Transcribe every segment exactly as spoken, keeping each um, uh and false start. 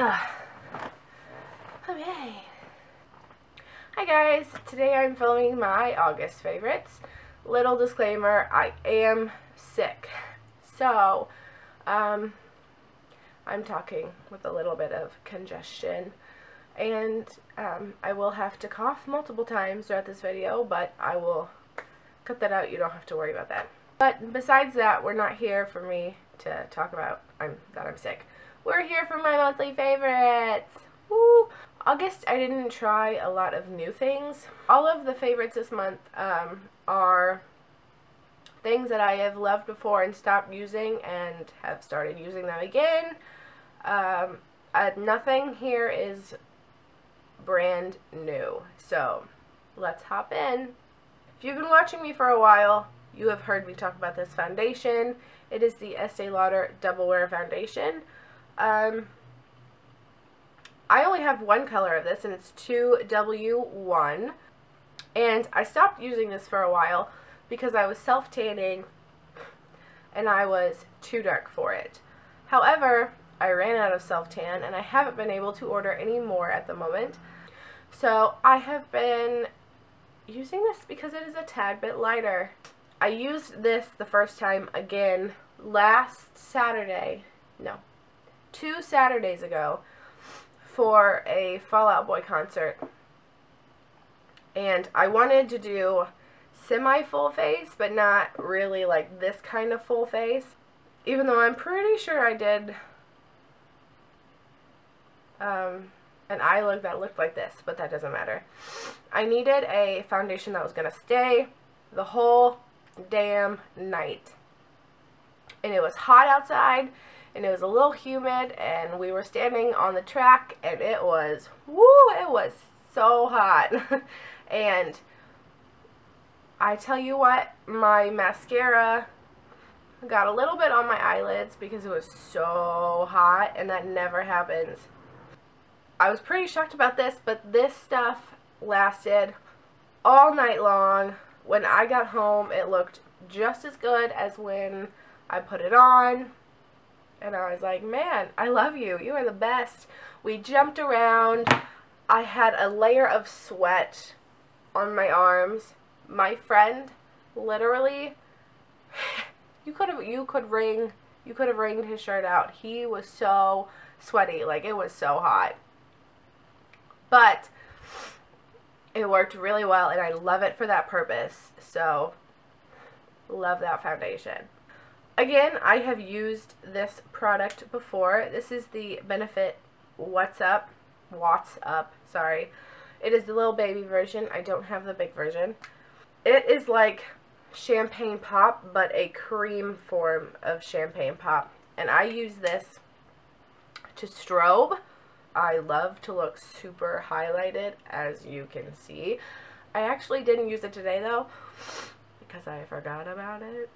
Ugh. Okay. Hi guys, today I'm filming my August favorites. Little disclaimer, I am sick. So, um, I'm talking with a little bit of congestion. And um, I will have to cough multiple times throughout this video, but I will cut that out. You don't have to worry about that. But besides that, we're not here for me to talk about I'm, that I'm sick. We're here for my monthly favorites! Woo! August, I didn't try a lot of new things. All of the favorites this month um, are things that I have loved before and stopped using and have started using them again. Um, uh, nothing here is brand new. So, let's hop in. If you've been watching me for a while, you have heard me talk about this foundation. It is the Estee Lauder Double Wear Foundation. Um, I only have one color of this, and it's two W one, and I stopped using this for a while because I was self-tanning, and I was too dark for it. However, I ran out of self-tan, and I haven't been able to order any more at the moment, so I have been using this because it is a tad bit lighter. I used this the first time again last Saturday, no. two Saturdays ago for a Fall Out Boy concert, and I wanted to do semi full face but not really like this kind of full face, even though I'm pretty sure I did um, an eye look that looked like this, but that doesn't matter. I needed a foundation that was gonna stay the whole damn night, and it was hot outside. And it was a little humid, and we were standing on the track, and it was, woo, it was so hot. And I tell you what, my mascara got a little bit on my eyelids because it was so hot, and that never happens. I was pretty shocked about this, but this stuff lasted all night long. When I got home, it looked just as good as when I put it on. And I was like, man, I love you. You are the best. We jumped around. I had a layer of sweat on my arms. My friend, literally, you could have, you could wring, you could have wringed his shirt out. He was so sweaty. Like, it was so hot. But it worked really well, and I love it for that purpose. So, love that foundation. Again, I have used this product before. This is the Benefit What's Up, What's Up, sorry. It is the little baby version. I don't have the big version. It is like Champagne Pop, but a cream form of Champagne Pop. And I use this to strobe. I love to look super highlighted, as you can see. I actually didn't use it today, though, because I forgot about it.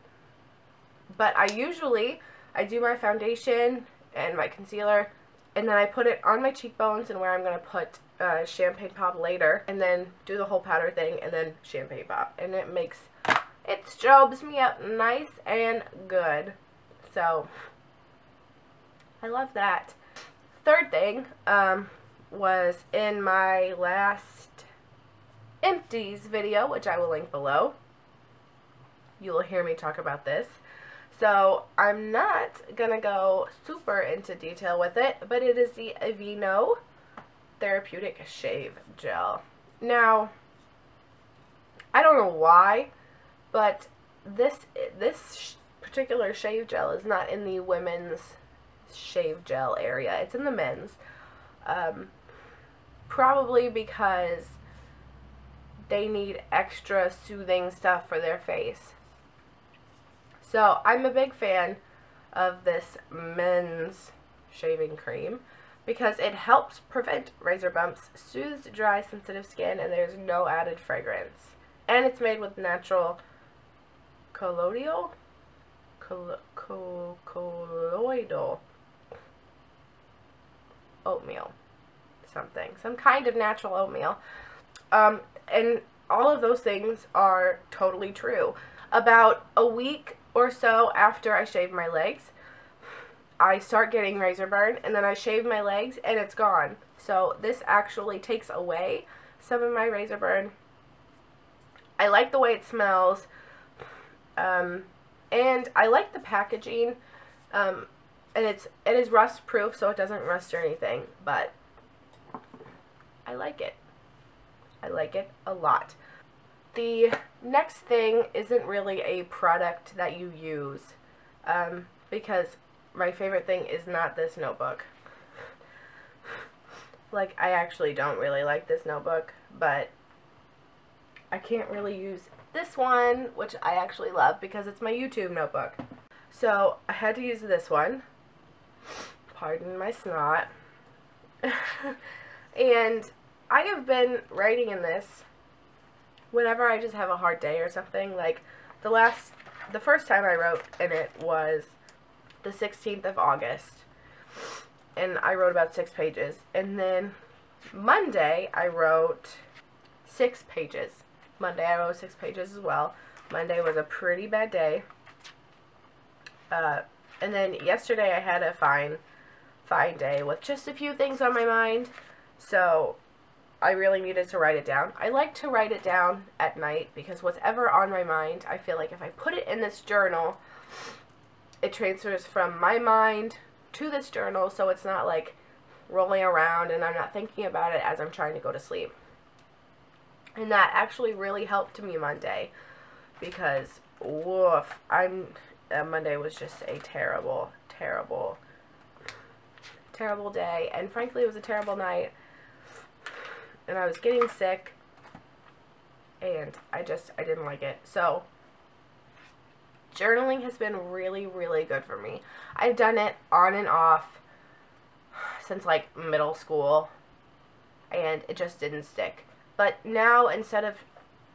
But I usually, I do my foundation and my concealer, and then I put it on my cheekbones and where I'm going to put uh, Champagne Pop later, and then do the whole powder thing, and then Champagne Pop. And it makes, it strobes me up nice and good. So, I love that. Third thing um, was in my last empties video, which I will link below. You will hear me talk about this. So, I'm not going to go super into detail with it, but it is the Aveeno Therapeutic Shave Gel. Now, I don't know why, but this this sh particular shave gel is not in the women's shave gel area. It's in the men's. Um, probably because they need extra soothing stuff for their face. So, I'm a big fan of this men's shaving cream because it helps prevent razor bumps, soothes dry, sensitive skin, and there's no added fragrance. And it's made with natural colloidal, Col co colloidal oatmeal, something, some kind of natural oatmeal. Um, and all of those things are totally true. About a week or so after I shaved my legs, I start getting razor burn, and then I shave my legs and it's gone. So this actually takes away some of my razor burn. I like the way it smells, um, and I like the packaging, um, and it's it is rust proof, so it doesn't rust or anything, but I like it. I like it a lot. The next thing isn't really a product that you use, um, because my favorite thing is not this notebook. Like, I actually don't really like this notebook, but I can't really use this one, which I actually love because it's my YouTube notebook. So I had to use this one. Pardon my snot. And I have been writing in this whenever I just have a hard day or something. Like, the last, the first time I wrote in it was the sixteenth of August, and I wrote about six pages, and then Monday I wrote six pages. Monday I wrote six pages as well. Monday was a pretty bad day, uh, and then yesterday I had a fine, fine day with just a few things on my mind, so I really needed to write it down. I like to write it down at night because whatever on my mind, I feel like if I put it in this journal, it transfers from my mind to this journal, so it's not like rolling around and I'm not thinking about it as I'm trying to go to sleep. And that actually really helped me Monday because woof, I'm uh, Monday was just a terrible, terrible, terrible day, and frankly it was a terrible night, and I was getting sick, and I just I didn't like it. So journaling has been really, really good for me. I've done it on and off since like middle school, and it just didn't stick. But now, instead of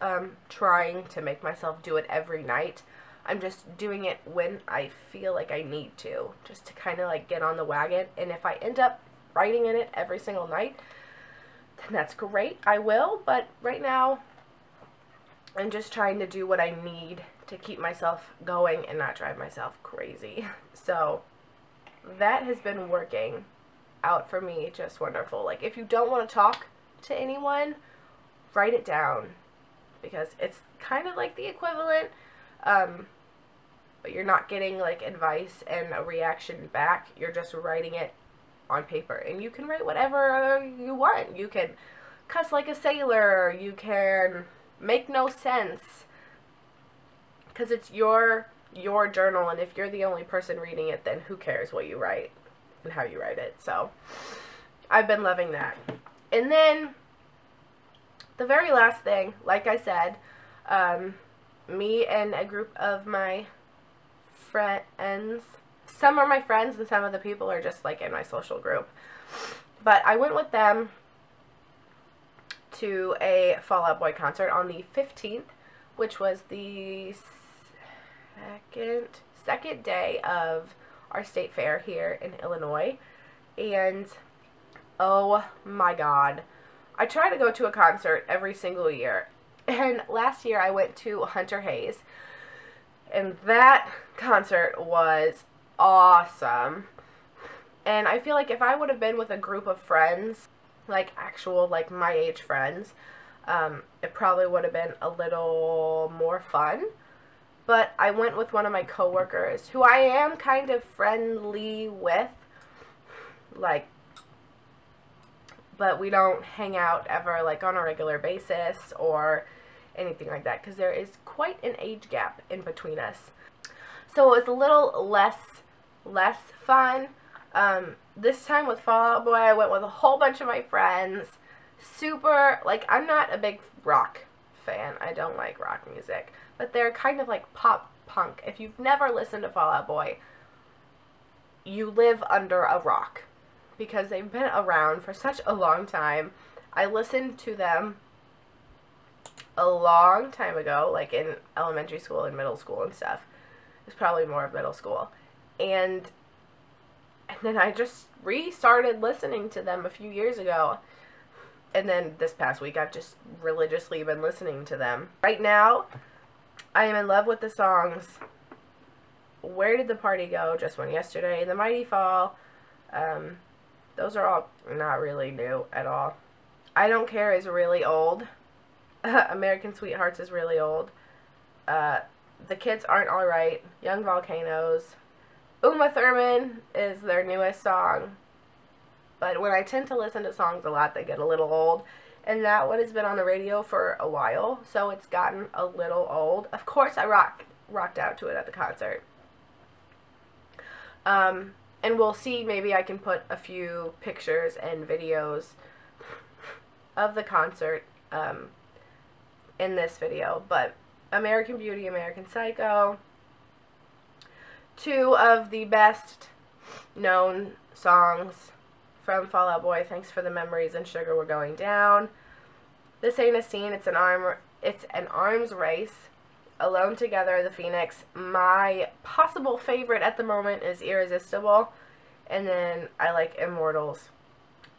um, trying to make myself do it every night, I'm just doing it when I feel like I need to, just to kind of like get on the wagon. And if I end up writing in it every single night, then that's great. I will, but right now I'm just trying to do what I need to keep myself going and not drive myself crazy. So that has been working out for me just wonderful. Like, if you don't want to talk to anyone, write it down, because it's kind of like the equivalent, um, but you're not getting like advice and a reaction back. You're just writing it on paper, and you can write whatever you want. You can cuss like a sailor, you can make no sense, because it's your your journal, and if you're the only person reading it, then who cares what you write and how you write it. So I've been loving that. And then the very last thing, like I said, um, me and a group of my friends, some are my friends and some of the people are just like in my social group, but I went with them to a Fall Out Boy concert on the fifteenth, which was the second, second day of our state fair here in Illinois. And oh my god, I try to go to a concert every single year, and last year I went to Hunter Hayes, and that concert was awesome. And I feel like if I would have been with a group of friends, like actual like my age friends, um, it probably would have been a little more fun. But I went with one of my coworkers who I am kind of friendly with, like, but we don't hang out ever like on a regular basis or anything like that, because there is quite an age gap in between us. So it was a little less less fun. Um, this time with Fall Out Boy, I went with a whole bunch of my friends. Super, like, I'm not a big rock fan. I don't like rock music, but they're kind of like pop punk. If you've never listened to Fall Out Boy, you live under a rock because they've been around for such a long time. I listened to them a long time ago, like in elementary school and middle school and stuff. It's probably more of middle school. And and then I just restarted listening to them a few years ago. And then this past week I've just religiously been listening to them. Right now, I am in love with the songs Where Did the Party Go? Just one yesterday. The Mighty Fall. Um, those are all not really new at all. I Don't Care is really old. American Sweethearts is really old. Uh, the Kids Aren't Alright. Young Volcanoes. Uma Thurman is their newest song. But when I tend to listen to songs a lot, they get a little old. And that one has been on the radio for a while, so it's gotten a little old. Of course I rock, rocked out to it at the concert. Um, and we'll see, maybe I can put a few pictures and videos of the concert um, in this video. But American Beauty, American Psycho, two of the best known songs from Fall Out Boy, Thanks for the Memories and Sugar We're Going Down. This Ain't a Scene, it's an arm, it's an Arms Race. Alone Together, The Phoenix. My possible favorite at the moment is Irresistible. And then I like Immortals.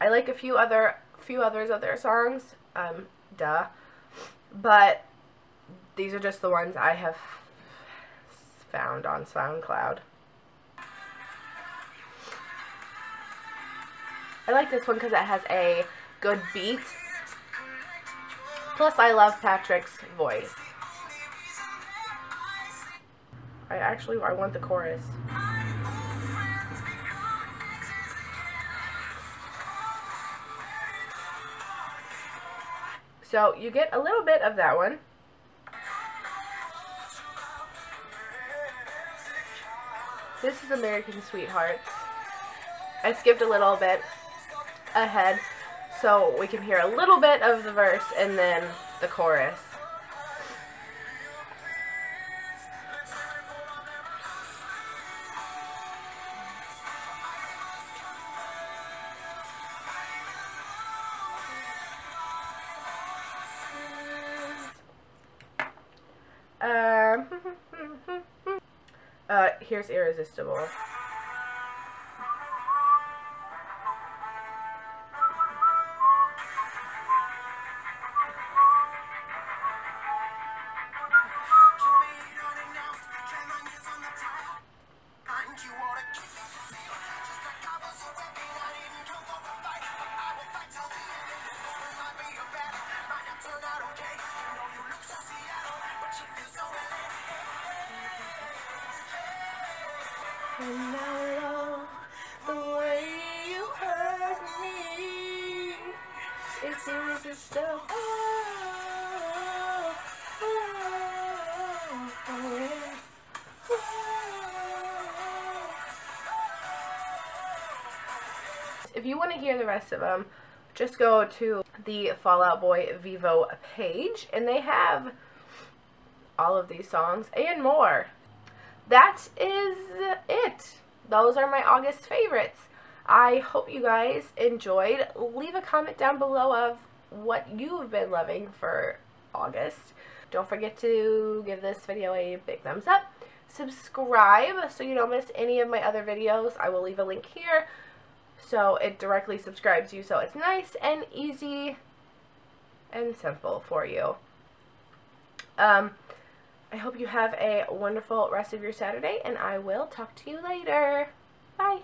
I like a few other, few others of their songs. Um, duh. But these are just the ones I have found on SoundCloud. I like this one because it has a good beat. Plus, I love Patrick's voice. I actually, I want the chorus. So, you get a little bit of that one. This is American Sweethearts. I skipped a little bit ahead so we can hear a little bit of the verse and then the chorus. Um, uh, here's Irresistible. And now it all, the way you hurt me, it's irresistible. Oh, oh, oh, oh. If you want to hear the rest of them, just go to the Fall Out Boy Vivo page, and they have all of these songs and more. That is it. Those are my August favorites. I hope you guys enjoyed. Leave a comment down below of what you've been loving for August. Don't forget to give this video a big thumbs up. Subscribe so you don't miss any of my other videos. I will leave a link here so it directly subscribes you, so it's nice and easy and simple for you. Um... I hope you have a wonderful rest of your Saturday, and I will talk to you later. Bye.